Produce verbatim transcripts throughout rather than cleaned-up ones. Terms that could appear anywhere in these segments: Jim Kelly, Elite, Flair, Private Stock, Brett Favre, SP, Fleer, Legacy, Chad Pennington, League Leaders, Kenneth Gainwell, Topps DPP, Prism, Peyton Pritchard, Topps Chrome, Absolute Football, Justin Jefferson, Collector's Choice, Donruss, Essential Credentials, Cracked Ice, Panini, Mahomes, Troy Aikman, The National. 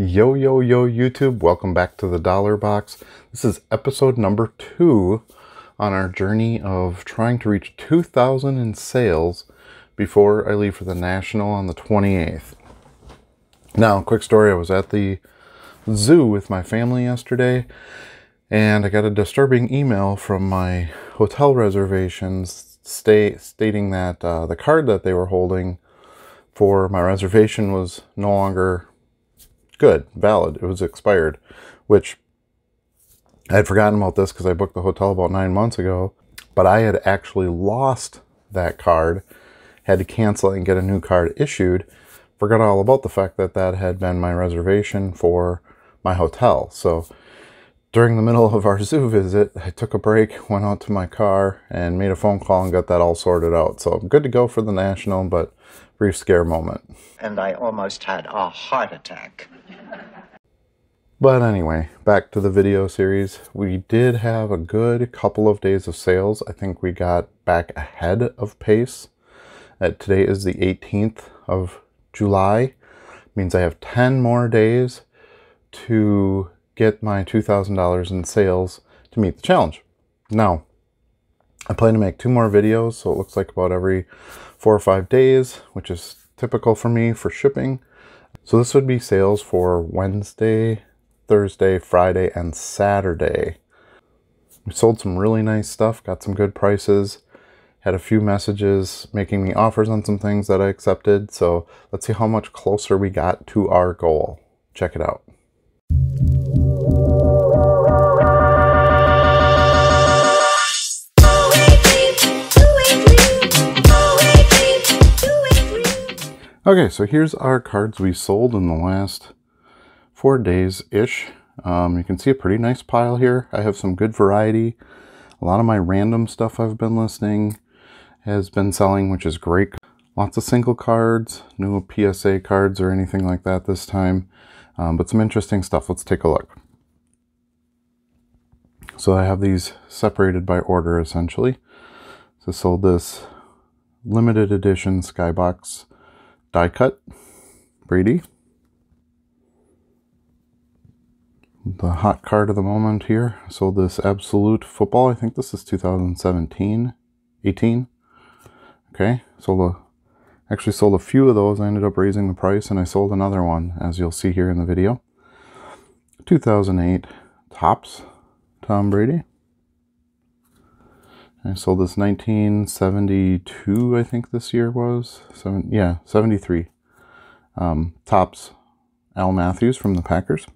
Yo, yo, yo, YouTube. Welcome back to the Dollar Box. This is episode number two on our journey of trying to reach two thousand in sales before I leave for the National on the twenty-eighth. Now, quick story. I was at the zoo with my family yesterday, and I got a disturbing email from my hotel reservations state, stating that uh, the card that they were holding for my reservation was no longer good, valid. It was expired, which I had forgotten about this because I booked the hotel about nine months ago, but I had actually lost that card, had to cancel it and get a new card issued. Forgot all about the fact that that had been my reservation for my hotel. So during the middle of our zoo visit, I took a break, went out to my car and made a phone call and got that all sorted out. So I'm good to go for the National, but brief scare moment. And I almost had a heart attack. But anyway, back to the video series. We did have a good couple of days of sales. I think we got back ahead of pace. Uh, today is the eighteenth of July. It means I have ten more days to get my two thousand dollars in sales to meet the challenge. Now, I plan to make two more videos, so it looks like about every four or five days, which is typical for me for shipping. So this would be sales for Wednesday, Thursday, Friday, and Saturday. We sold some really nice stuff, got some good prices, had a few messages making me offers on some things that I accepted. So let's see how much closer we got to our goal. Check it out. Okay, so here's our cards we sold in the last four days-ish. Um, you can see a pretty nice pile here. I have some good variety. A lot of my random stuff I've been listing has been selling, which is great. Lots of single cards, no P S A cards or anything like that this time, um, but some interesting stuff. Let's take a look. So I have these separated by order, essentially. So I sold this limited edition Skybox die cut, Brady. The hot card of the moment here. I sold this Absolute Football. I think this is two thousand seventeen, eighteen. Okay, sold a, actually sold a few of those. I ended up raising the price and I sold another one, as you'll see here in the video. two thousand eight Topps, Tom Brady. I sold this nineteen seventy-two, I think this year was. Seven, yeah, seventy-three. Um, Topps Al Matthews from the Packers.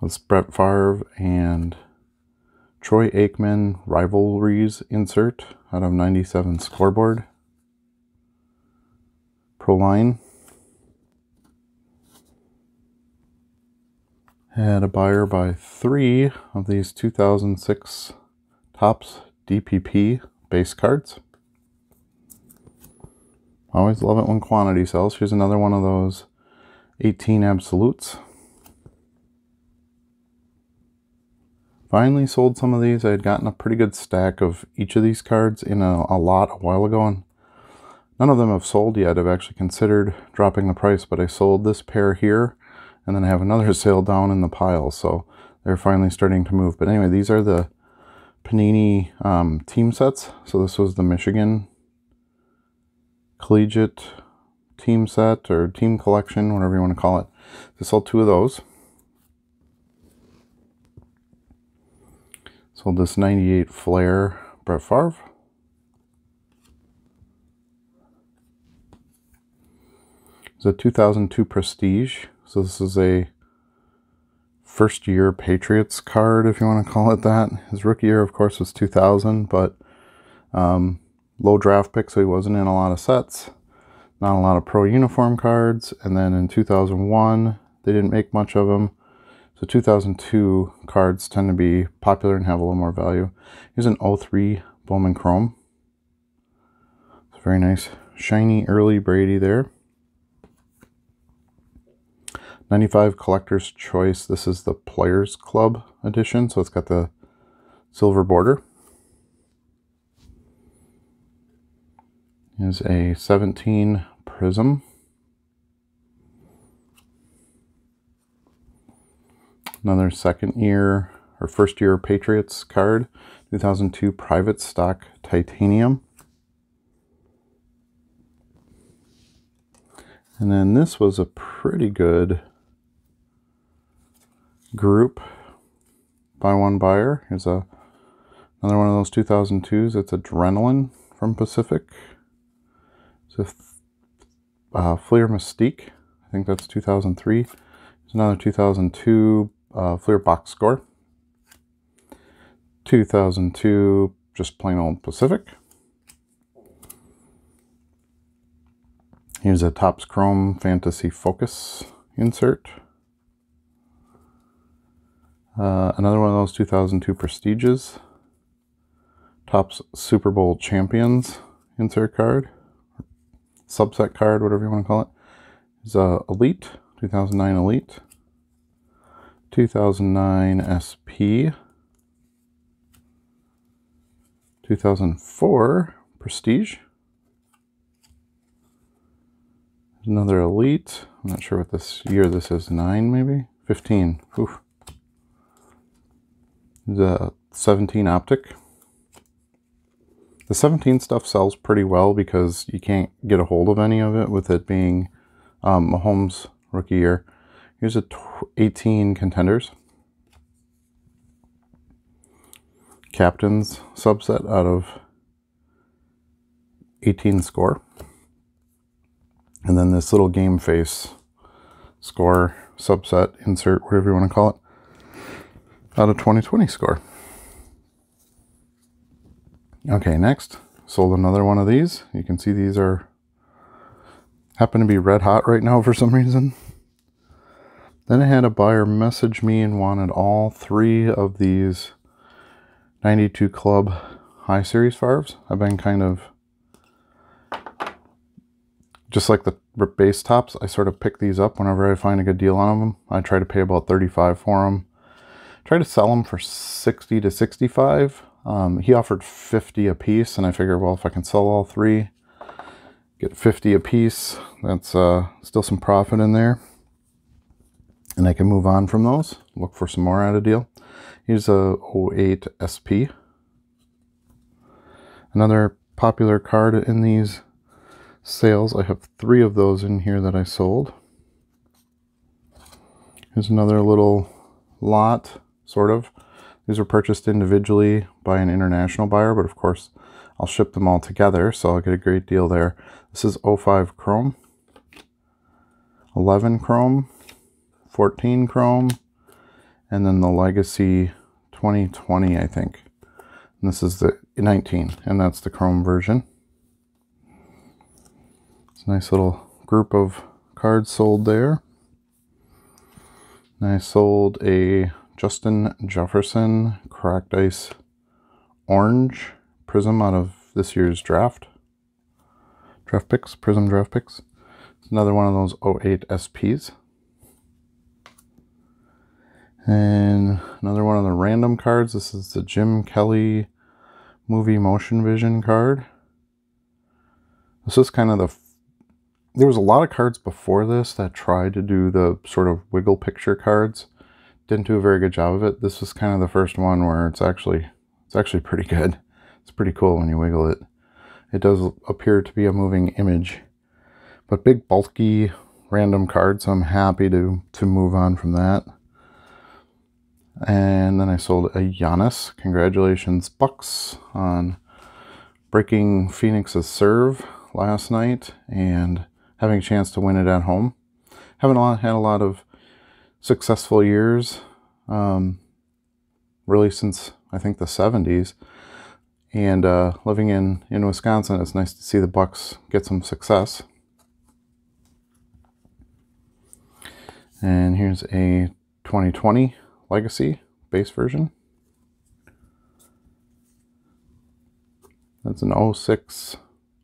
That's Brett Favre and Troy Aikman rivalries insert out of ninety-seven Scoreboard Pro Line. Had a buyer by three of these two thousand six Topps D P P base cards. Always love it when quantity sells. Here's another one of those eighteen Absolutes. Finally sold some of these. I had gotten a pretty good stack of each of these cards in a, a lot a while ago, and none of them have sold yet. I've actually considered dropping the price, but I sold this pair here, and then I have another sale down in the pile, so they're finally starting to move. But anyway, these are the Panini um, team sets. So this was the Michigan Collegiate team set or team collection, whatever you want to call it. I sold two of those. Sold this ninety-eight Flair, Brett Favre. It's a two thousand two Prestige. So this is a first year Patriots card, if you want to call it that. His rookie year, of course, was two thousand, but um, low draft pick, so he wasn't in a lot of sets. Not a lot of pro uniform cards. And then in two thousand one, they didn't make much of them. So two thousand two cards tend to be popular and have a little more value. Here's an oh three Bowman Chrome. It's a very nice shiny early Brady there. ninety-five Collector's Choice. This is the Players Club edition, so it's got the silver border. Here's a seventeen Prism. Another second year or first year Patriots card, two thousand two Private Stock Titanium. And then this was a pretty good group by one buyer. Here's a, another one of those two thousand twos. It's Adrenaline from Pacific. It's a uh, Fleer Mystique. I think that's two thousand three. There's another two thousand two uh, Fleer Box Score. two thousand two, just plain old Pacific. Here's a Topps Chrome Fantasy Focus insert. Uh, another one of those two thousand two Prestiges. Topps Super Bowl Champions insert card. Subset card, whatever you want to call it. It's a Elite, two thousand nine Elite. two thousand nine S P. two thousand four Prestige. Another Elite. I'm not sure what this year this is. Nine, maybe? fifteen. Oof. The seventeen Optic. The seventeen stuff sells pretty well because you can't get a hold of any of it with it being um, Mahomes' rookie year. Here's a eighteen Contenders. Captain's subset out of eighteen Score. And then this little game face Score subset, insert, whatever you want to call it, out of twenty twenty Score. Okay, next, sold another one of these. You can see these are, happen to be red hot right now for some reason. Then I had a buyer message me and wanted all three of these ninety-two Club High Series Farves. I've been kind of, just like the base Tops, I sort of pick these up whenever I find a good deal on them. I try to pay about thirty-five for them. Try to sell them for sixty to sixty-five. Um, he offered fifty a piece, and I figured, well, if I can sell all three, get fifty a piece, that's uh, still some profit in there. And I can move on from those, look for some more at a deal. Here's a oh eight S P. Another popular card in these sales. I have three of those in here that I sold. Here's another little lot, sort of. These were purchased individually by an international buyer, but of course I'll ship them all together, so I'll get a great deal there. This is oh five Chrome, eleven Chrome, fourteen Chrome, and then the Legacy twenty twenty, I think. And this is the nineteen, and that's the Chrome version. Nice little group of cards sold there. And I sold a Justin Jefferson Cracked Ice Orange Prism out of this year's draft. Draft picks, Prism draft picks. It's another one of those oh eight S Ps. And another one of the random cards. This is the Jim Kelly Movie Motion Vision card. This is kind of the There was a lot of cards before this that tried to do the sort of wiggle picture cards. Didn't do a very good job of it. This was kind of the first one where it's actually it's actually pretty good. It's pretty cool when you wiggle it. It does appear to be a moving image. But big bulky random cards, so I'm happy to, to move on from that. And then I sold a Giannis. Congratulations, Bucks, on breaking Phoenix's serve last night and having a chance to win it at home. Haven't a lot, had a lot of successful years, um, really since, I think, the seventies. And uh, living in, in Wisconsin, it's nice to see the Bucks get some success. And here's a twenty twenty Legacy base version. That's an oh six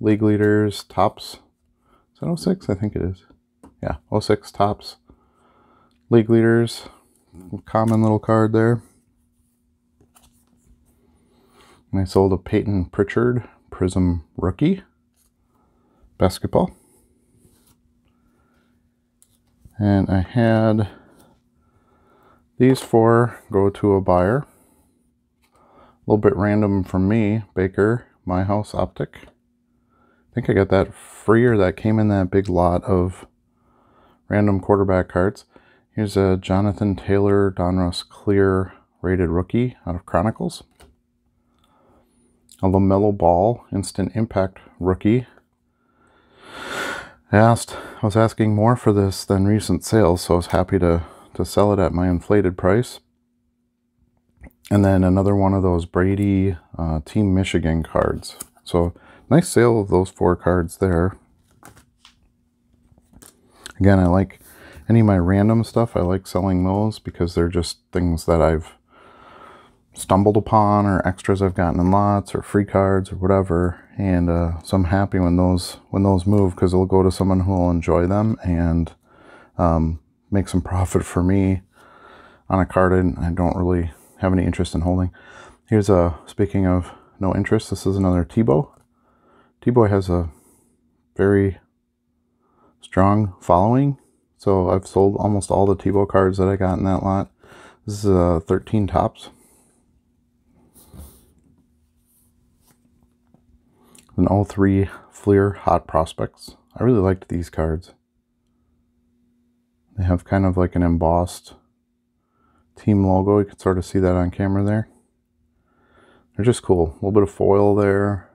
League Leaders Tops. Is that oh six? I think it is. Yeah, oh six Tops. League Leaders. Common little card there. And I sold a Peyton Pritchard Prism Rookie. Basketball. And I had These four go to a buyer. A little bit random from me, Baker, My House, Optic. I think I got that free, or that came in that big lot of random quarterback cards. Here's a Jonathan Taylor Donruss Clear rated rookie out of Chronicles. A LaMelo Ball Instant Impact rookie. I asked, I was asking more for this than recent sales, so I was happy to, to sell it at my inflated price. And then another one of those Brady uh, Team Michigan cards. So nice sale of those four cards there. Again, I like any of my random stuff. I like selling those because they're just things that I've stumbled upon, or extras I've gotten in lots, or free cards, or whatever. And uh, so I'm happy when those when those move, because they'll go to someone who will enjoy them and um, make some profit for me on a card and I don't really have any interest in holding. Here's a, speaking of no interest, this is another Tebow. Tebow has a very strong following, so I've sold almost all the Tebow cards that I got in that lot. This is uh, thirteen Topps. An oh three Fleer Hot Prospects. I really liked these cards. They have kind of like an embossed team logo. You can sort of see that on camera there. They're just cool. A little bit of foil there.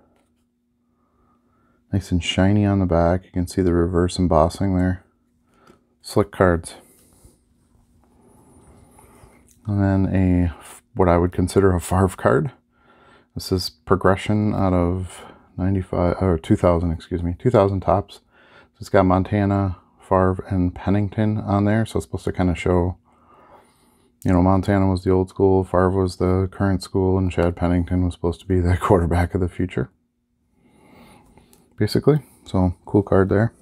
Nice and shiny on the back. You can see the reverse embossing there. Slick cards. And then a, what I would consider a Favre card. This is Progression out of ninety-five or two thousand, excuse me, two thousand Topps. So it's got Montana, Favre, and Pennington on there. So it's supposed to kind of show, you know, Montana was the old school, Favre was the current school, and Chad Pennington was supposed to be the quarterback of the future, basically. So cool card there.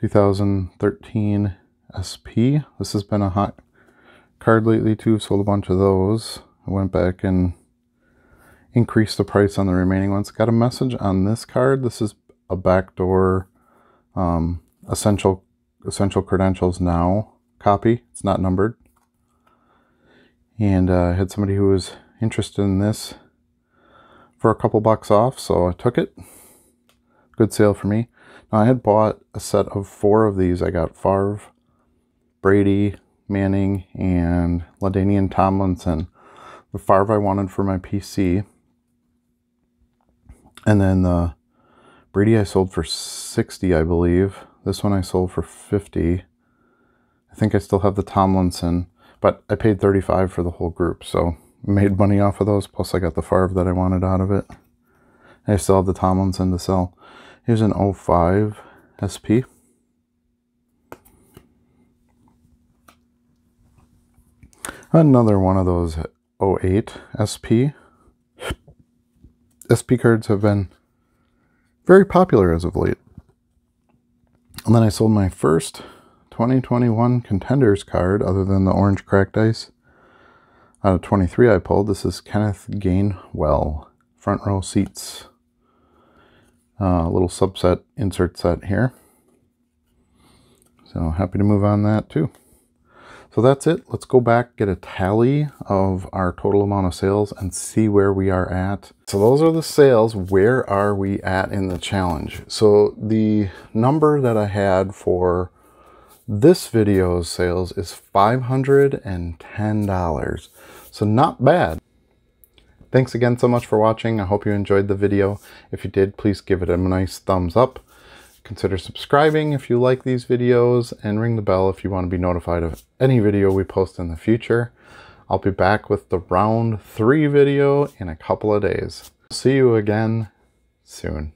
two thousand thirteen S P. This has been a hot card lately too. I've sold a bunch of those. I went back and increase the price on the remaining ones. Got a message on this card. This is a backdoor um, essential essential credentials now copy. It's not numbered. And uh, I had somebody who was interested in this for a couple bucks off, so I took it. Good sale for me. Now, I had bought a set of four of these. I got Favre, Brady, Manning, and LaDainian Tomlinson. The Favre I wanted for my P C. And then the Brady I sold for sixty, I believe. This one I sold for fifty. I think I still have the Tomlinson, but I paid thirty-five for the whole group, so made money off of those. Plus I got the Favre that I wanted out of it. And I still have the Tomlinson to sell. Here's an oh five S P. Another one of those oh eight S P. S P cards have been very popular as of late. And then I sold my first twenty twenty-one Contenders card, other than the orange Cracked Ice. Out of twenty-three I pulled, this is Kenneth Gainwell. Front row seats. A uh, little subset, insert set here. So happy to move on that too. So that's it. Let's go back, get a tally of our total amount of sales and see where we are at. So those are the sales. Where are we at in the challenge? So the number that I had for this video's sales is five hundred ten dollars. So not bad. Thanks again so much for watching. I hope you enjoyed the video. If you did, please give it a nice thumbs up. Consider subscribing if you like these videos, and ring the bell if you want to be notified of any video we post in the future. I'll be back with the round three video in a couple of days. See you again soon.